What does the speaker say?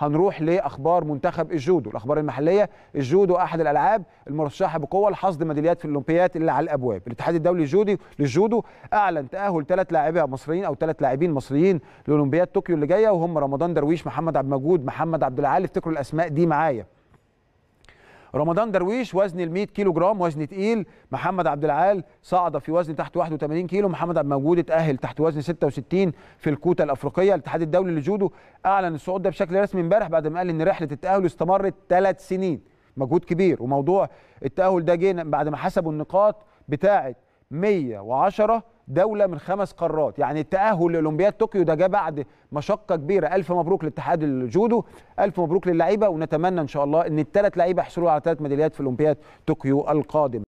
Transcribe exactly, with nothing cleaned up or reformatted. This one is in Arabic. هنروح لاخبار منتخب الجودو، الاخبار المحليه. الجودو احد الالعاب المرشحه بقوه لحصد ميداليات في الاولمبيات اللي على الابواب. الاتحاد الدولي الجودي للجودو اعلن تاهل ثلاث لاعبين مصريين او ثلاث لاعبين مصريين لاولمبياد طوكيو اللي جايه، وهم رمضان درويش، محمد عبد مجهود، محمد عبد العال. افتكروا الاسماء دي معايا. رمضان درويش وزن ال مئة كيلو جرام، وزن تقيل. محمد عبد العال صعد في وزن تحت واحد وثمانين كيلو. محمد عبد مجهود اتأهل تحت وزن ستة وستين في الكوتا الأفريقية. الاتحاد الدولي للجودو أعلن الصعود ده بشكل رسمي امبارح بعد ما قال إن رحلة التأهل استمرت ثلاث سنين، مجهود كبير. وموضوع التأهل ده جه بعد ما حسبوا النقاط بتاعة مئة وعشرة دولة من خمس قارات، يعني التأهل لأولمبياد طوكيو ده جه بعد مشقة كبيرة. ألف مبروك لاتحاد الجودو، ألف مبروك للعيبة، ونتمنى إن شاء الله إن الثلاث لعيبة يحصلوا على ثلاث ميداليات في أولمبياد طوكيو القادمة.